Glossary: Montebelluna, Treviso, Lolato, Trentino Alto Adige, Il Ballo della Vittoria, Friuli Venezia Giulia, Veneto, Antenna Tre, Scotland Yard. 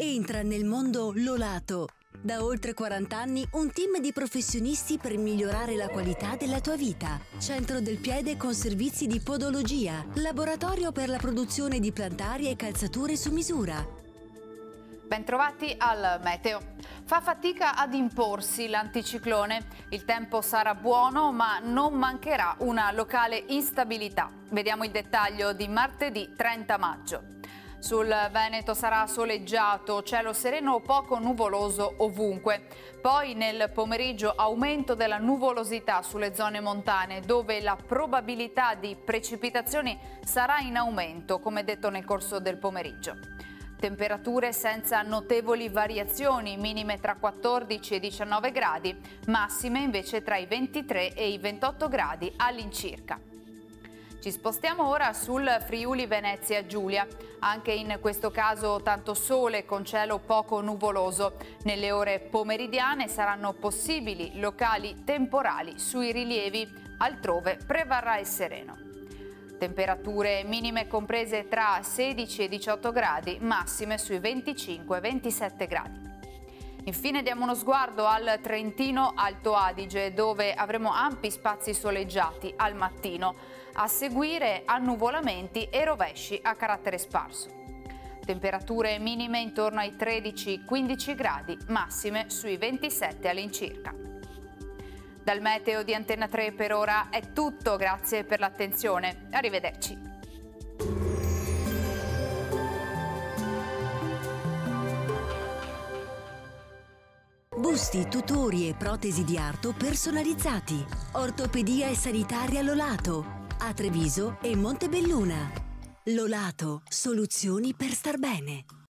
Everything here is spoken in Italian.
Entra nel mondo Lolato. Da oltre 40 anni un team di professionisti per migliorare la qualità della tua vita. Centro del piede con servizi di podologia, laboratorio per la produzione di plantari e calzature su misura. Bentrovati al meteo. Fa fatica ad imporsi l'anticiclone. Il tempo sarà buono, ma non mancherà una locale instabilità. Vediamo il dettaglio di martedì 30 maggio. Sul Veneto sarà soleggiato, cielo sereno o poco nuvoloso ovunque. Poi nel pomeriggio aumento della nuvolosità sulle zone montane, dove la probabilità di precipitazioni sarà in aumento, come detto nel corso del pomeriggio. Temperature senza notevoli variazioni, minime tra 14 e 19 gradi, massime invece tra i 23 e i 28 gradi all'incirca. Ci spostiamo ora sul Friuli Venezia Giulia. Anche in questo caso tanto sole con cielo poco nuvoloso. Nelle ore pomeridiane saranno possibili locali temporali sui rilievi, altrove prevarrà il sereno. Temperature minime comprese tra 16 e 18 gradi, massime sui 25 e 27 gradi. Infine diamo uno sguardo al Trentino Alto Adige, dove avremo ampi spazi soleggiati al mattino, a seguire annuvolamenti e rovesci a carattere sparso. Temperature minime intorno ai 13-15 gradi, massime sui 27 all'incirca. Dal meteo di Antenna 3 per ora è tutto, grazie per l'attenzione, arrivederci. Busti, tutori e protesi di arto personalizzati. Ortopedia e sanitaria Lolato. A Treviso e Montebelluna. Lolato, soluzioni per star bene.